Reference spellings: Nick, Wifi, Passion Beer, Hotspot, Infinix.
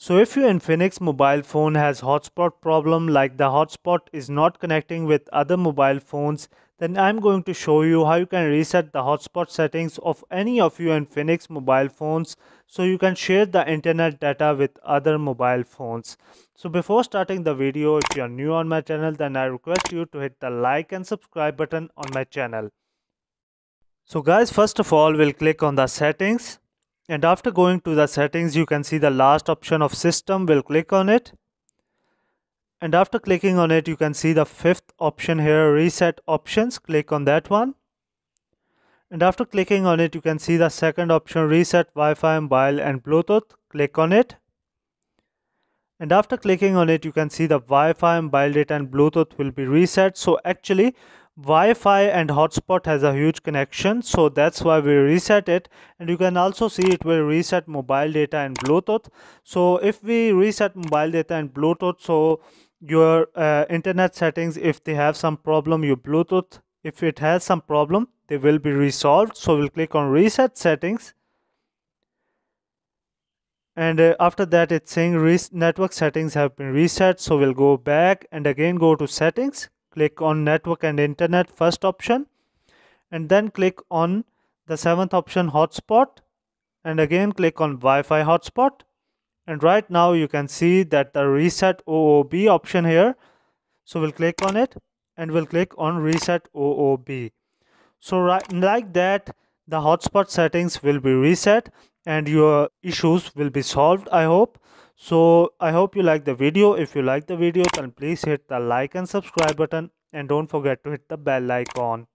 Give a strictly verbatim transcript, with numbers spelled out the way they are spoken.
So if your Infinix mobile phone has hotspot problem, like the hotspot is not connecting with other mobile phones, then I'm going to show you how you can reset the hotspot settings of any of your Infinix mobile phones so you can share the internet data with other mobile phones. So before starting the video, if you are new on my channel, then I request you to hit the like and subscribe button on my channel. So guys, first of all, we'll click on the settings. And after going to the settings, you can see the last option of system. We'll click on it. And after clicking on it, you can see the fifth option here, reset options. Click on that one. And after clicking on it, you can see the second option, reset Wi-Fi, mobile and Bluetooth. Click on it. And after clicking on it, you can see the Wi-Fi, mobile data and Bluetooth will be reset. So actually, Wi-Fi and hotspot has a huge connection, so that's why we reset it. And you can also see it will reset mobile data and Bluetooth. So if we reset mobile data and Bluetooth, so your uh, internet settings, if they have some problem, your Bluetooth, if it has some problem, they will be resolved. So we'll click on reset settings. And uh, after that, it's saying res network settings have been reset. So we'll go back and again go to settings. Click on network and internet, first option, and then click on the seventh option, hotspot, and again click on Wi-Fi hotspot. And right now you can see that the reset O O B option here. So we'll click on it and we'll click on reset O O B. So right like that, the hotspot settings will be reset and your issues will be solved, I hope. So I hope you like the video. If you like the video, then please hit the like and subscribe button, and don't forget to hit the bell icon.